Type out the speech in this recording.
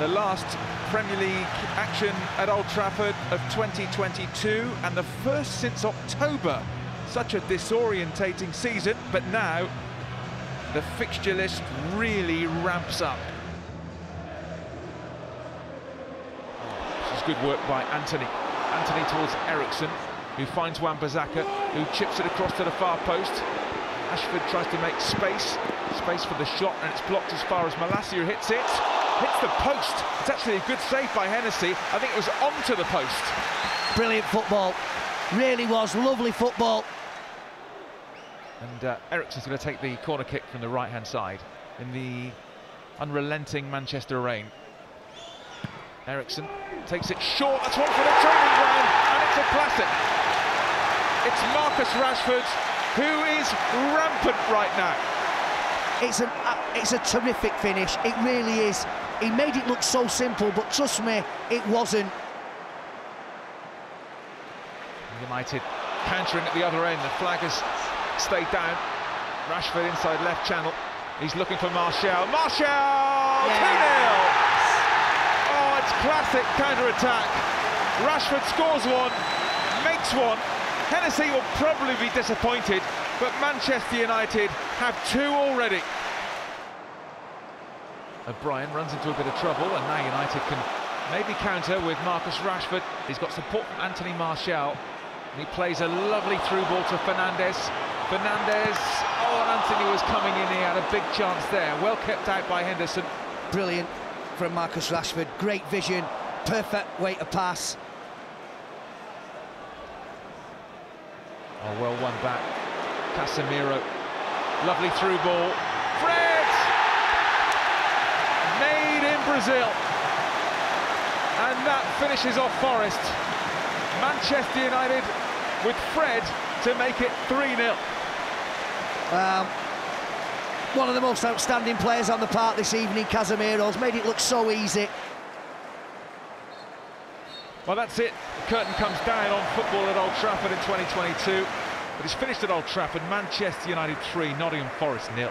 the last Premier League action at Old Trafford of 2022, and the first since October. Such a disorientating season, but now the fixture list really ramps up. This is good work by Antony. Antony towards Eriksson, who finds Wan Bissaka, who chips it across to the far post. Rashford tries to make space for the shot, and it's blocked as far as Malacia hits it. Hits the post. It's actually a good save by Hennessy. I think it was onto the post. Brilliant football. Really was lovely football. And Eriksen's going to take the corner kick from the right-hand side in the unrelenting Manchester rain. Eriksen takes it short. That's one for the training ground, and it's a classic. It's Marcus Rashford, who is rampant right now. It's a terrific finish. It really is. He made it look so simple, but trust me, it wasn't. United countering at the other end. The flag has stayed down. Rashford inside left channel. He's looking for Martial. Martial! Yeah. 2-0! Oh, it's classic counter-attack. Rashford scores one, makes one. Hennessy will probably be disappointed, but Manchester United have two already. O'Brien runs into a bit of trouble, and now United can maybe counter with Marcus Rashford. He's got support from Antony Martial. And he plays a lovely through ball to Fernandes. Fernandes, oh, and Antony was coming in here, had a big chance there. Well kept out by Henderson. Brilliant from Marcus Rashford. Great vision, perfect way to pass. Oh, well won back. Casemiro, lovely through ball. Fred! Made in Brazil. And that finishes off Forest. Manchester United with Fred to make it 3-0. One of the most outstanding players on the park this evening, Casemiro's made it look so easy. Well, that's it. The curtain comes down on football at Old Trafford in 2022. But it's finished at Old Trafford. Manchester United 3, Nottingham Forest 0.